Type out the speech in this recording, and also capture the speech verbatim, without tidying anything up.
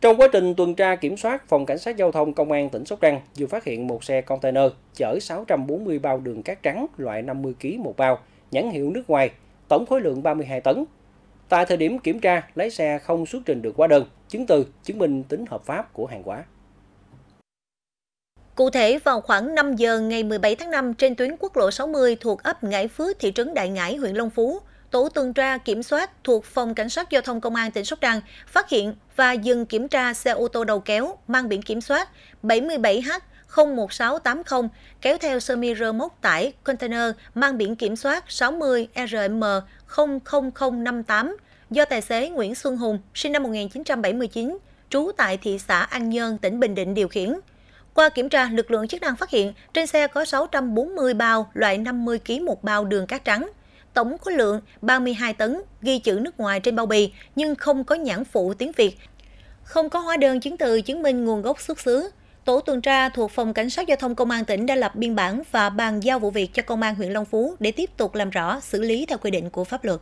Trong quá trình tuần tra kiểm soát, Phòng Cảnh sát Giao thông Công an tỉnh Sóc Trăng vừa phát hiện một xe container chở sáu trăm bốn mươi bao đường cát trắng loại năm mươi ki lô gam một bao, nhãn hiệu nước ngoài, tổng khối lượng ba mươi hai tấn. Tại thời điểm kiểm tra, lái xe không xuất trình được hóa đơn, chứng từ chứng minh tính hợp pháp của hàng hóa. Cụ thể, vào khoảng năm giờ ngày mười bảy tháng năm, trên tuyến quốc lộ sáu mươi thuộc ấp Ngãi Phước, thị trấn Đại Ngãi, huyện Long Phú, tổ tuần tra kiểm soát thuộc Phòng Cảnh sát Giao thông Công an tỉnh Sóc Trăng phát hiện và dừng kiểm tra xe ô tô đầu kéo mang biển kiểm soát bảy bảy H không một sáu tám không kéo theo sơ mi rơ móc tải container mang biển kiểm soát sáu mươi R M không không không năm tám do tài xế Nguyễn Xuân Hùng, sinh năm một nghìn chín trăm bảy mươi chín, trú tại thị xã An Nhơn, tỉnh Bình Định điều khiển. Qua kiểm tra, lực lượng chức năng phát hiện trên xe có sáu trăm bốn mươi bao loại năm mươi ki lô gam một bao đường cát trắng, tổng khối lượng ba mươi hai tấn, ghi chữ nước ngoài trên bao bì nhưng không có nhãn phụ tiếng Việt, không có hóa đơn chứng từ chứng minh nguồn gốc xuất xứ. Tổ tuần tra thuộc Phòng Cảnh sát Giao thông Công an tỉnh đã lập biên bản và bàn giao vụ việc cho Công an huyện Long Phú để tiếp tục làm rõ, xử lý theo quy định của pháp luật.